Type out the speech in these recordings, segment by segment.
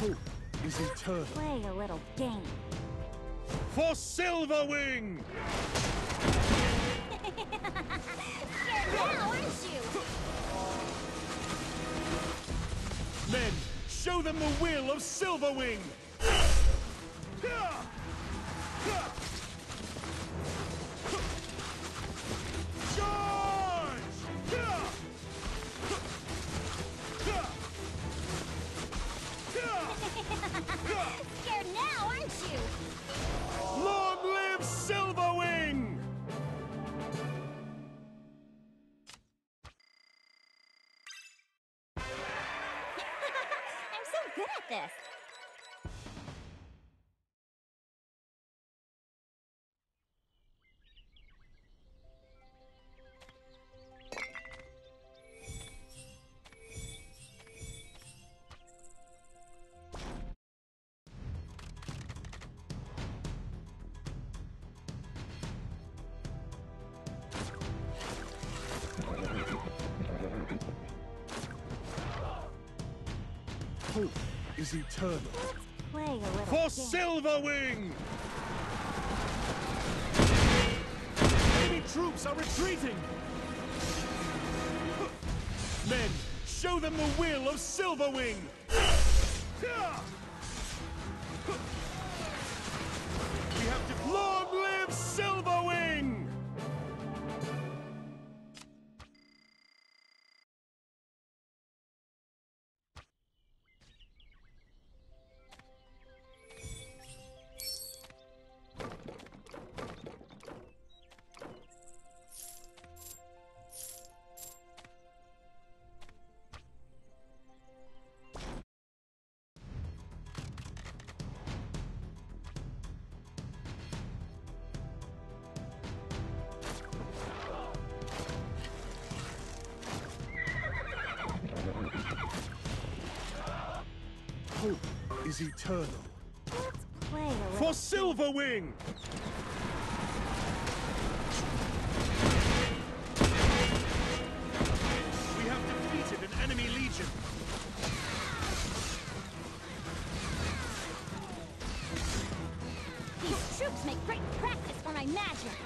hope is eternal. Play a little game. For Silverwing! You're now, aren't you? Men, show them the will of Silverwing! Scared now, aren't you? Long live Silverwing! I'm so good at this. Hope is eternal. For Silverwing! Enemy troops are retreating! Men, show them the will of Silverwing! We have to... Long live Silverwing! Hope is eternal. For Silverwing! We have defeated an enemy legion. These troops make great practice for my magic.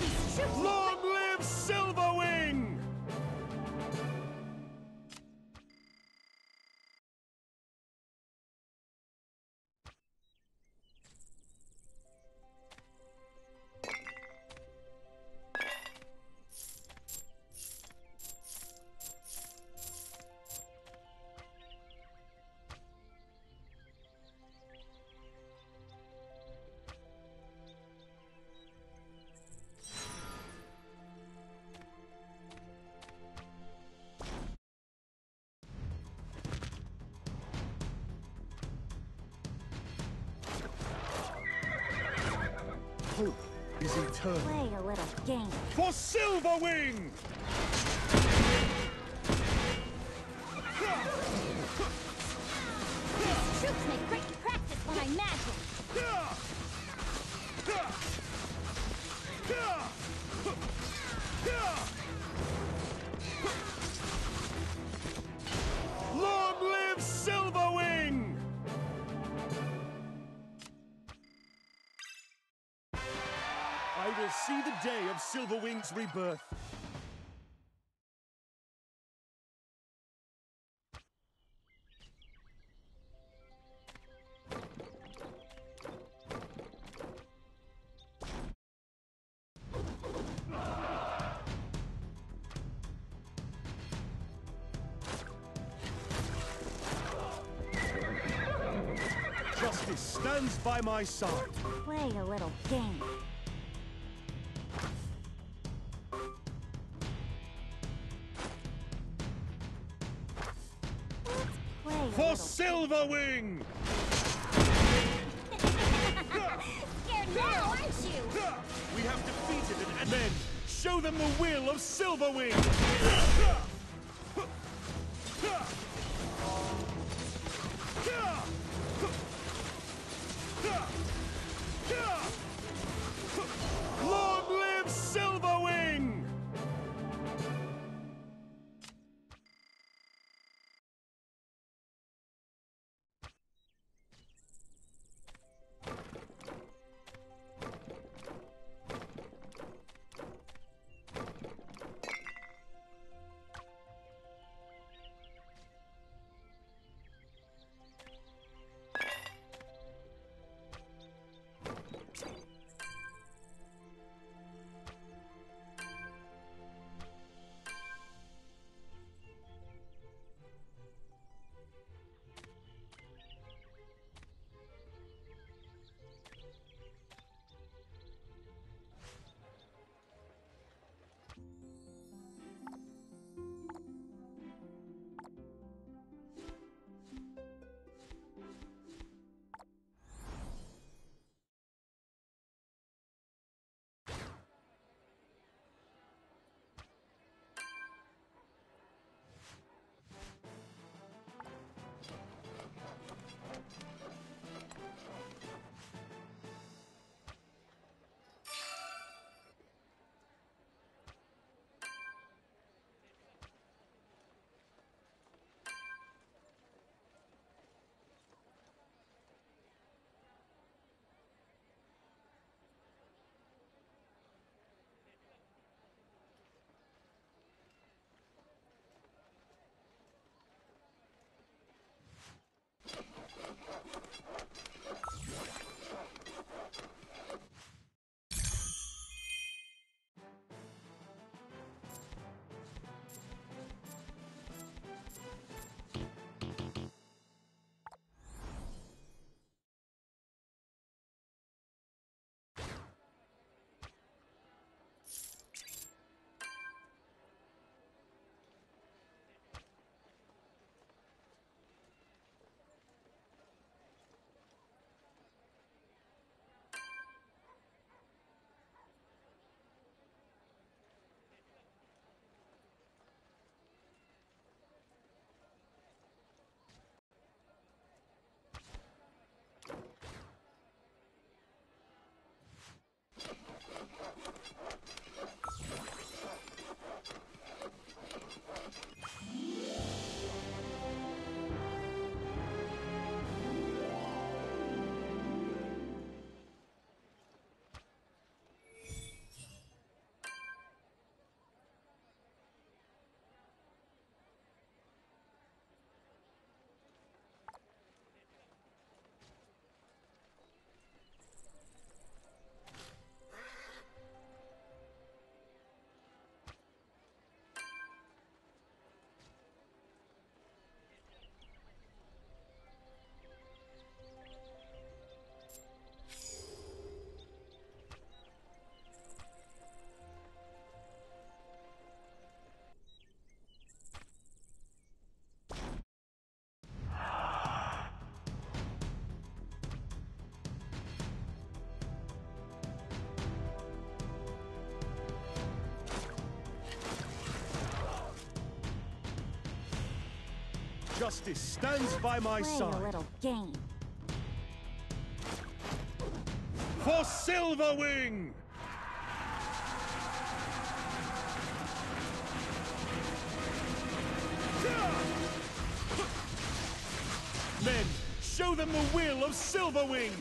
These troops Long live Silverwing! Hope is eternal. Play a little game. For Silverwing! These troops make great practice for my magic. Long live Silverwing! I will see the day of Silverwing's rebirth. Justice stands by my side. Play a little game. For Silverwing! Scared now, aren't you? We have defeated an enemy. Men, show them the will of Silverwing! Long live Silverwing! Justice stands by my side. A little game. For Silverwing! Men, show them the will of Silverwing!